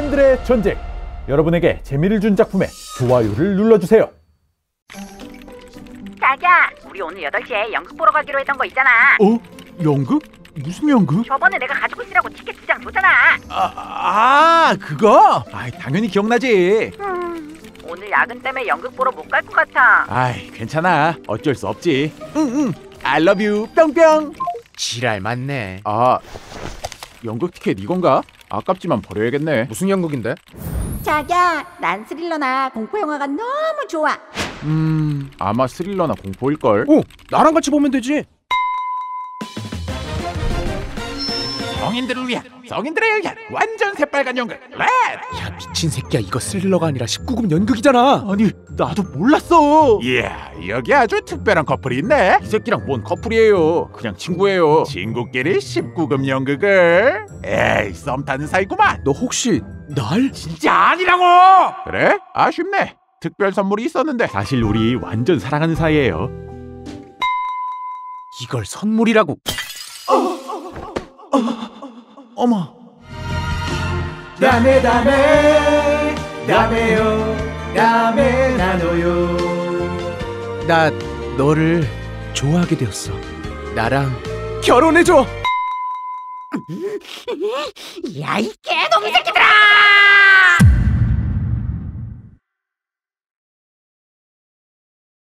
팬들의 전쟁, 여러분에게 재미를 준 작품에 좋아요를 눌러주세요. 자기야, 우리 오늘 8시에 연극 보러 가기로 했던 거 있잖아. 어? 연극? 무슨 연극? 저번에 내가 가지고 있으라고 티켓 2장 줬잖아. 그거? 아이, 당연히 기억나지. 오늘 야근 때문에 연극 보러 못 갈 것 같아. 아이, 괜찮아. 어쩔 수 없지. 응응. I love you 뿅뿅. 지랄 맞네. 아, 연극 티켓 이건가? 아깝지만 버려야겠네. 무슨 연극인데? 자기야, 난 스릴러나 공포 영화가 너무 좋아. 아마 스릴러나 공포일걸. 오, 나랑 같이 보면 되지. 성인들을 위한, 성인들의 의견 완전 새빨간 연극 렛! 야, 미친 새끼야, 이거 스릴러가 아니라 19금 연극이잖아. 아니, 나도 몰랐어. 이야, 여기 아주 특별한 커플이 있네. 이 새끼랑 뭔 커플이에요. 그냥 친구예요. 친구끼리 19금 연극을. 에이, 썸 타는 사이구만. 너 혹시 날? 진짜 아니라고! 그래? 아쉽네. 특별 선물이 있었는데. 사실 우리 완전 사랑하는 사이예요. 이걸 선물이라고. 어머. 다메 다메요 다메 나노요. 나 너를 좋아하게 되었어. 나랑 결혼해줘. 야, 이 개놈 새끼들아.